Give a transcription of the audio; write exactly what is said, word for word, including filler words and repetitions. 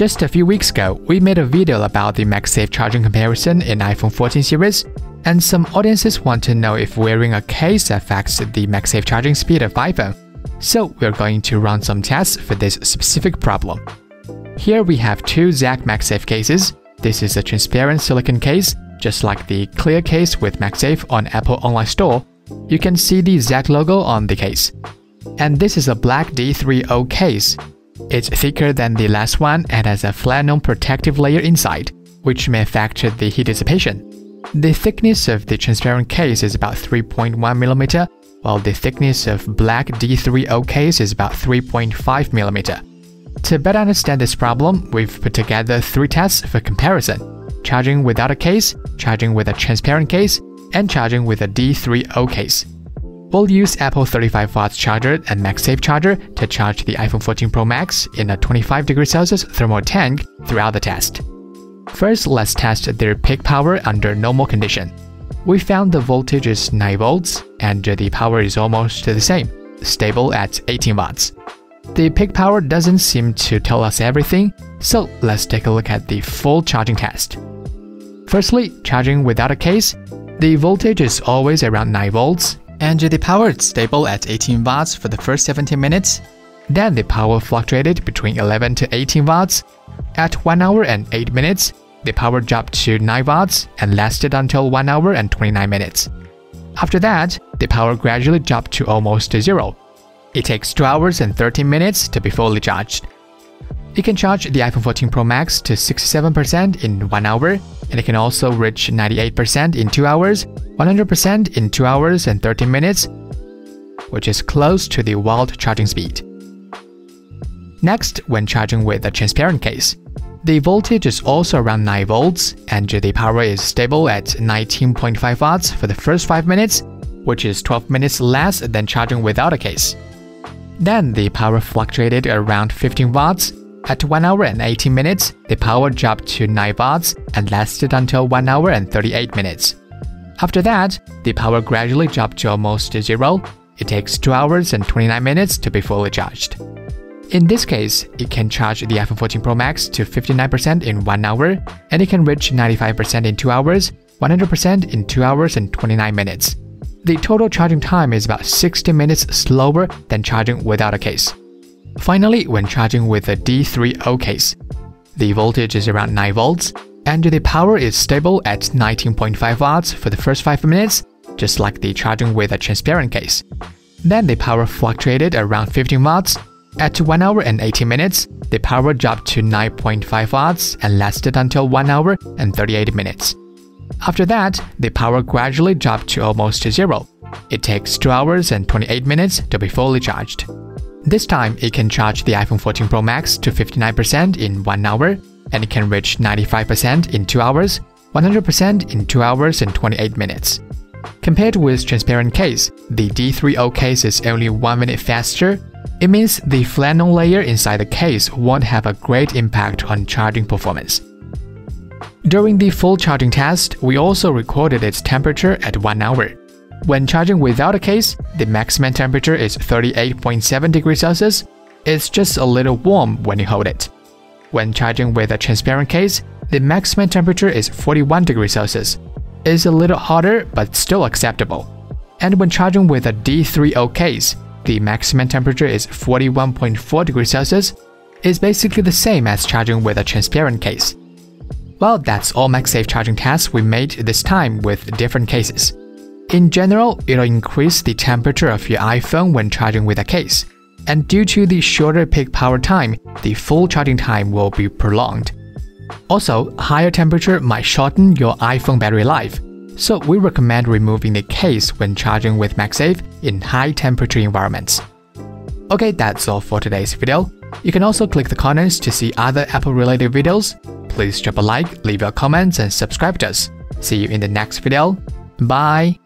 Just a few weeks ago, we made a video about the MagSafe charging comparison in iPhone fourteen series, and some audiences want to know if wearing a case affects the MagSafe charging speed of iPhone. So we're going to run some tests for this specific problem. Here we have two ZAGG MagSafe cases. This is a transparent silicone case, just like the clear case with MagSafe on Apple Online Store. You can see the ZAGG logo on the case. And this is a black D three O case. It's thicker than the last one and has a flannel protective layer inside, which may affect the heat dissipation. The thickness of the transparent case is about three point one millimeters, while the thickness of black D three O case is about three point five millimeters. To better understand this problem, we've put together three tests for comparison: charging without a case, charging with a transparent case, and charging with a D three O case. We'll use Apple thirty-five watt charger and MagSafe charger to charge the iPhone fourteen Pro Max in a twenty-five degrees Celsius thermal tank throughout the test. First, let's test their peak power under normal condition. We found the voltage is nine volts and the power is almost the same, stable at eighteen watts. The peak power doesn't seem to tell us everything, so let's take a look at the full charging test. Firstly, charging without a case, the voltage is always around nine volts, and the power is stable at eighteen watts for the first seventeen minutes. Then the power fluctuated between eleven to eighteen watts. At one hour and eight minutes, the power dropped to nine watts and lasted until one hour and twenty-nine minutes. After that, the power gradually dropped to almost zero. It takes two hours and thirteen minutes to be fully charged. It can charge the iPhone fourteen Pro Max to sixty-seven percent in one hour, and it can also reach ninety-eight percent in two hours, one hundred percent in two hours and thirteen minutes, which is close to the wild charging speed. Next, when charging with a transparent case, the voltage is also around nine volts, and the power is stable at nineteen point five watts for the first five minutes, which is twelve minutes less than charging without a case. Then the power fluctuated around fifteen watts. At one hour and eighteen minutes, the power dropped to nine watts and lasted until one hour and thirty-eight minutes. After that, the power gradually dropped to almost zero. It takes two hours and twenty-nine minutes to be fully charged. In this case, it can charge the iPhone fourteen Pro Max to fifty-nine percent in one hour, and it can reach ninety-five percent in two hours, one hundred percent in two hours and twenty-nine minutes. The total charging time is about sixty minutes slower than charging without a case. Finally, when charging with a D three O case, the voltage is around nine volts, and the power is stable at nineteen point five watts for the first five minutes, just like the charging with a transparent case. Then the power fluctuated around fifteen watts. At one hour and eighteen minutes, the power dropped to nine point five watts and lasted until one hour and thirty-eight minutes. After that, the power gradually dropped to almost zero. It takes two hours and twenty-eight minutes to be fully charged. This time, it can charge the iPhone fourteen Pro Max to fifty-nine percent in one hour, and it can reach ninety-five percent in two hours, one hundred percent in two hours and twenty-eight minutes. Compared with transparent case, the D three O case is only one minute faster. It means the flannel layer inside the case won't have a great impact on charging performance. During the full charging test, we also recorded its temperature at one hour. When charging without a case, the maximum temperature is thirty-eight point seven degrees Celsius. It's just a little warm when you hold it. When charging with a transparent case, the maximum temperature is forty-one degrees Celsius. It's a little hotter but still acceptable. And when charging with a D three O case, the maximum temperature is forty-one point four degrees Celsius. It's basically the same as charging with a transparent case. Well, that's all MagSafe charging tests we made this time with different cases. In general, it'll increase the temperature of your iPhone when charging with a case. And due to the shorter peak power time, the full charging time will be prolonged. Also, higher temperature might shorten your iPhone battery life. So we recommend removing the case when charging with MagSafe in high temperature environments. Okay, that's all for today's video. You can also click the corners to see other Apple related videos. Please drop a like, leave your comments, and subscribe to us. See you in the next video. Bye!